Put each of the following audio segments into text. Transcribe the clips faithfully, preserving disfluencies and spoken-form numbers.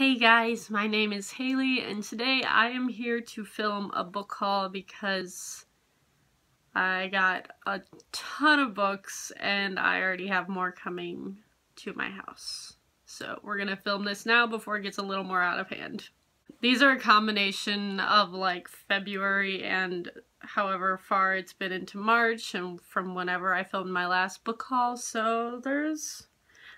Hey guys, my name is Haley, and today I am here to film a book haul because I got a ton of books and I already have more coming to my house. So we're gonna film this now before it gets a little more out of hand. These are a combination of like February and however far it's been into March and from whenever I filmed my last book haul, so there's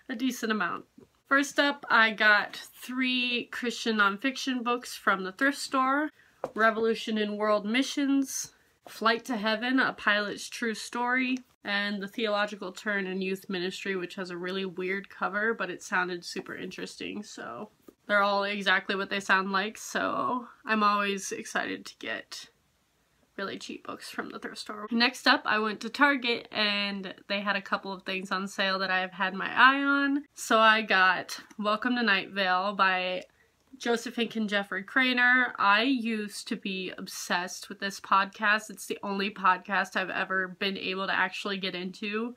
a decent amount. First up, I got three Christian nonfiction books from the thrift store. Revolution in World Missions, Flight to Heaven, A Pilot's True Story, and The Theological Turn in Youth Ministry, which has a really weird cover, but it sounded super interesting, so they're all exactly what they sound like, so I'm always excited to get really cheap books from the thrift store. Next up, I went to Target and they had a couple of things on sale that I have had my eye on. So I got Welcome to Night Vale by Joseph Fink and Jeffrey Cranor. I used to be obsessed with this podcast. It's the only podcast I've ever been able to actually get into,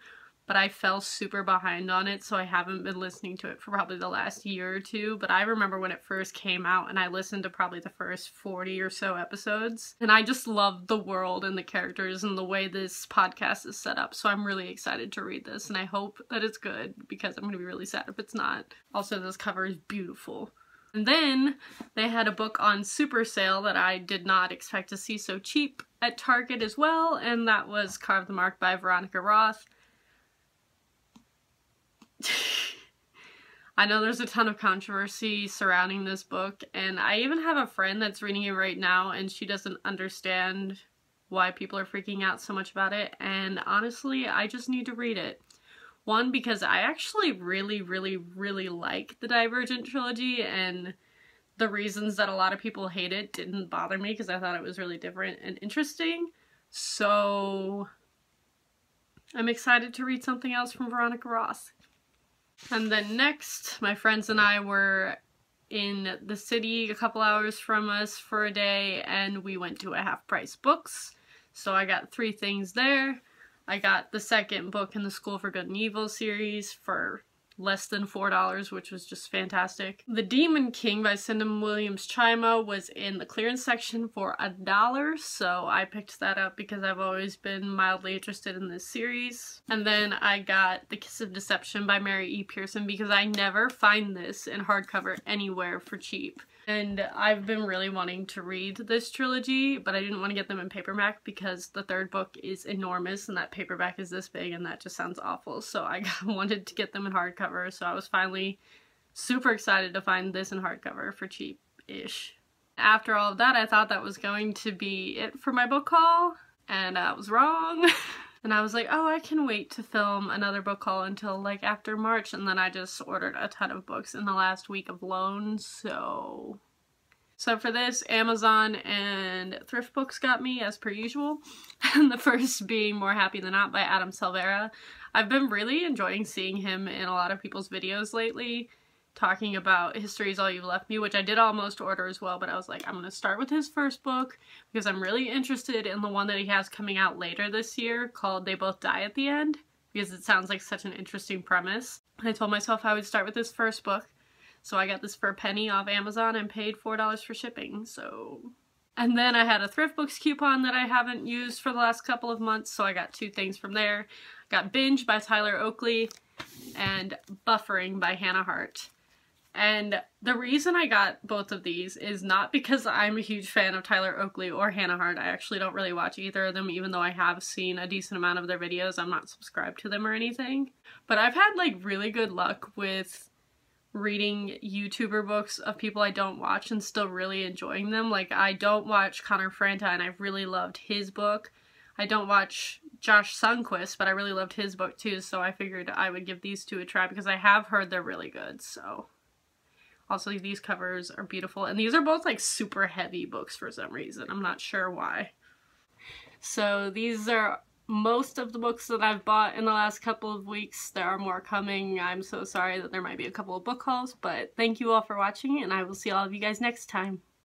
but I fell super behind on it, so I haven't been listening to it for probably the last year or two, but I remember when it first came out and I listened to probably the first forty or so episodes, and I just love the world and the characters and the way this podcast is set up, so I'm really excited to read this, and I hope that it's good because I'm gonna be really sad if it's not. Also, this cover is beautiful. And then they had a book on super sale that I did not expect to see so cheap at Target as well, and that was Carve the Mark by Veronica Roth. I know there's a ton of controversy surrounding this book, and I even have a friend that's reading it right now and she doesn't understand why people are freaking out so much about it, and honestly I just need to read it. One, because I actually really really really like the Divergent trilogy, and the reasons that a lot of people hate it didn't bother me because I thought it was really different and interesting, so I'm excited to read something else from Veronica Roth. And then next, my friends and I were in the city a couple hours from us for a day, and we went to a Half Price Books. So I got three things there. I got the second book in the School for Good and Evil series for less than four dollars, which was just fantastic. The Demon King by Syndam Williams Chima was in the clearance section for a dollar, so I picked that up because I've always been mildly interested in this series. And then I got The Kiss of Deception by Mary E. Pearson because I never find this in hardcover anywhere for cheap. And I've been really wanting to read this trilogy, but I didn't want to get them in paperback because the third book is enormous and that paperback is this big and that just sounds awful. So I wanted to get them in hardcover, so I was finally super excited to find this in hardcover for cheap-ish. After all of that, I thought that was going to be it for my book haul, and I was wrong. And I was like, oh, I can wait to film another book haul until like after March, and then I just ordered a ton of books in the last week of loan, so... So for this, Amazon and Thriftbooks got me, as per usual, and the first being More Happy Than Not by Adam Silvera. I've been really enjoying seeing him in a lot of people's videos lately, talking about History Is All You've Left Me, which I did almost order as well, but I was like, I'm going to start with his first book because I'm really interested in the one that he has coming out later this year called They Both Die at the End, because it sounds like such an interesting premise. And I told myself I would start with his first book, so I got this for a penny off Amazon and paid four dollars for shipping, so... And then I had a Thriftbooks coupon that I haven't used for the last couple of months, so I got two things from there. I got Binge by Tyler Oakley and Buffering by Hannah Hart. And the reason I got both of these is not because I'm a huge fan of Tyler Oakley or Hannah Hart. I actually don't really watch either of them, even though I have seen a decent amount of their videos. I'm not subscribed to them or anything. But I've had like really good luck with reading YouTuber books of people I don't watch and still really enjoying them. Like, I don't watch Connor Franta and I really loved his book. I don't watch Josh Sundquist, but I really loved his book too, so I figured I would give these two a try because I have heard they're really good, so... Also, these covers are beautiful, and these are both like super heavy books for some reason. I'm not sure why. So these are most of the books that I've bought in the last couple of weeks. There are more coming. I'm so sorry that there might be a couple of book hauls, but thank you all for watching, and I will see all of you guys next time.